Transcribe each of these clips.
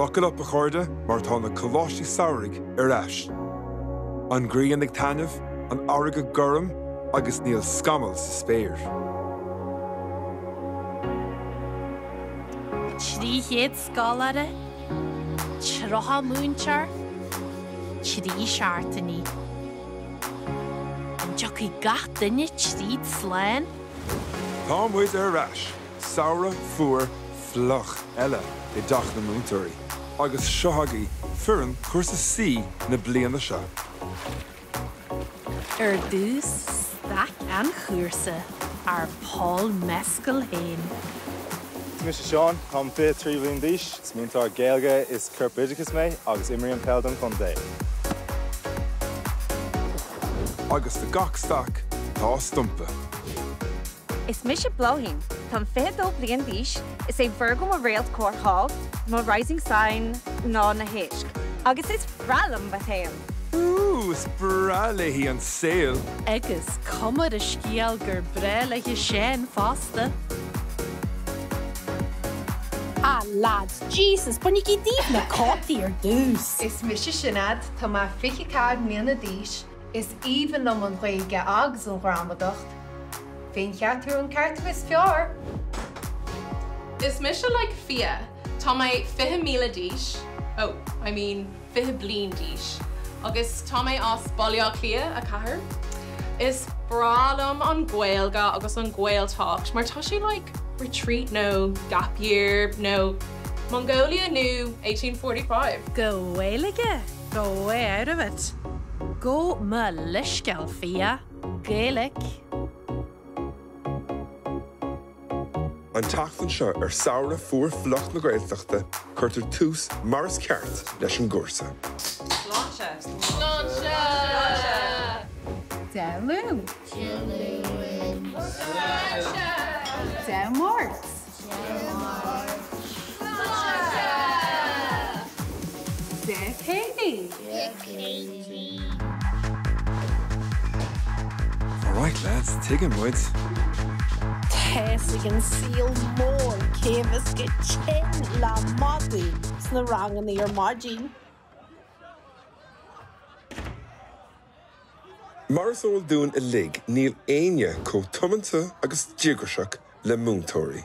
Buckle up a chuirde mar tá na coláistí saoraig ar ais. An gríon ag taninmh, an airge gurm agus níl scamal sa spéir. Trí héad scaláire, trotha múintear, trí seaartaní. An deoch I gach duine tríd sláin? Tá muid ar ais, saora fuair floch eile. I dach na múntúirí, agus seothagaí fuaran cuasa sí na bliana se. Ar dús stac an chúrsa ar Paul Mescal hain. Mr. Sean, I'm fit 3 blin díis, it's mean our Gaelga is Kirpidicus me, agus Imrian Peldon from day. Agus the gach stack, tá stumpa. Is Misha Blóhain, Tom Fehadó Blian Dish, is a Virgo a railed core hall, my rising sign, non a hishk. Agus is Bralum with him. Ooh, is Bralehi on sale. Agus, come a skielger Bralehi Shen Foster. Ah, lads, Jesus, but you can't even a copy or deuce. Is Misha Shenad, Tom a Fichicard Mina Dish, is even on one way get Agus on Ramadocht. Finn gaat through and cart with Fjor. Is Misha like Fia? Tommy Fihimila Dish. Oh, I mean Fihiblin Dish. August Tommy Os Bolio Clea, a Kahar. Is Bralum on Gwaelga, August on Gwael Talk. Martashi like retreat, no gap year, no Mongolia, new 1845. Go away, Liga. Go away out of it. Go Malishkel Fia. Gaelic. An tachlan seo ar saora fuair flocht na Gaeltachta, Curtar tús maras ceart leis an gcúrsa. Sláinte! Sláinte! Delú! Sláinte! Delmorts! Sláinte! Delcaidí! Delcaidí! All right, lads, take him, boys. Hessigan seals more cavus get chin la modi. It's not wrong in the margin. Marisol doing a lig Neil Aine co Tumanta agus Jigrashak le Moontori.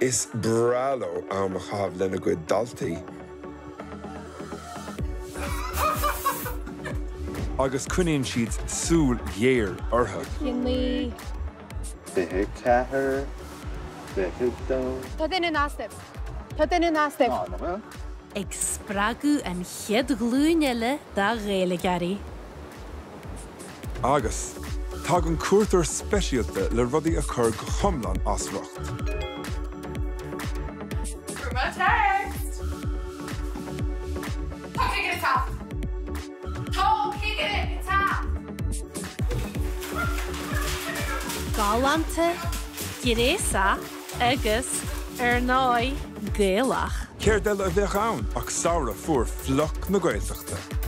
Is Bralo Amahav Lenagwe Dalti. Agus Cunin sheets Sul Year Urha. Yinli. Big Tatter. Big Dome. Put in an astep. No. Expragu and Hedglunele da Relegari. Agus. Tagun Kurthur Specialte, Le Ruddy Occur Gomlan Asrocht. For my text. Talking it up. Galante, Giresa, Agus, Ernoi, Gaelach. Cair dela a bheith ann ach saora fuair floch na Gaeltachta.